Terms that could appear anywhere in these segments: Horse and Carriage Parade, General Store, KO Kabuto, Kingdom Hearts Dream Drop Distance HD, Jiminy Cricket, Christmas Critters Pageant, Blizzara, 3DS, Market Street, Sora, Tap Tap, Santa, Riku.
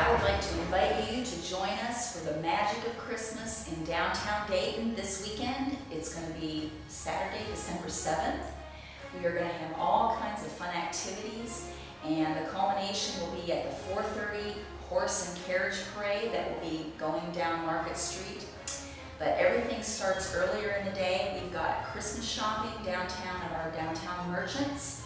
I would like to invite you to join us for the magic of Christmas in downtown Dayton this weekend. It's going to be Saturday, December 7th. We are going to have all kinds of fun activities, and the culmination will be at the 4:30 horse and carriage parade that will be going down Market Street. But everything starts earlier in the day. We've got Christmas shopping downtown at our downtown merchants.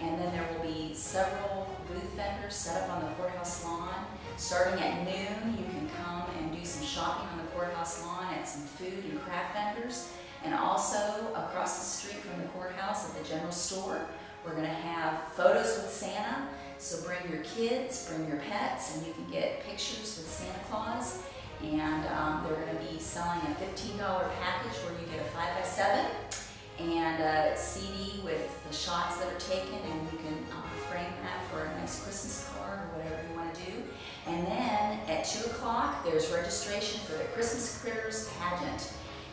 And then there will be several booth vendors set up on the courthouse lawn. Starting at noon, you can come and do some shopping on the courthouse lawn at some food and craft vendors. And also across the street from the courthouse at the General Store, we're going to have photos with Santa. So bring your kids, bring your pets, and you can get pictures with Santa Claus. And they're going to be selling a $15 package where you get a 5x7 and a CD with the shots that are taken, and you can frame that for a nice Christmas card or whatever you want to do. And then at 2 o'clock there's registration for the Christmas Critters Pageant,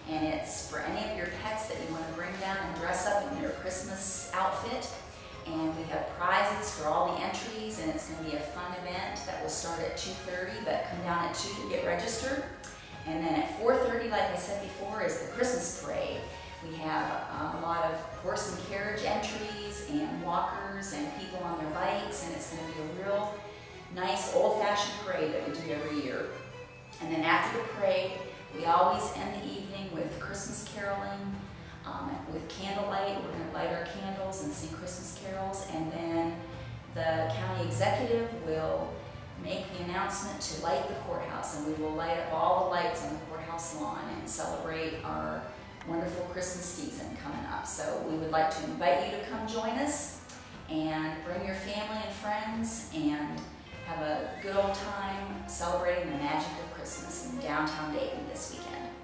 and it's for any of your pets that you want to bring down and dress up in their Christmas outfit. And we have prizes for all the entries, and it's going to be a fun event that will start at 2:30, but come down at 2 to get registered. And then at 4:30, like I said before, is the Christmas parade. We have a lot of horse and carriage entries and walkers and people on their bikes, and it's going to be a real nice old-fashioned parade that we do every year. And then after the parade, we always end the evening with Christmas caroling. With candlelight, we're going to light our candles and sing Christmas carols, and then the county executive will make the announcement to light the courthouse, and we will light up all the lights on the courthouse lawn and celebrate our wonderful Christmas season coming up. So we would like to invite you to come join us and bring your family and friends and have a good old time celebrating the magic of Christmas in downtown Dayton this weekend.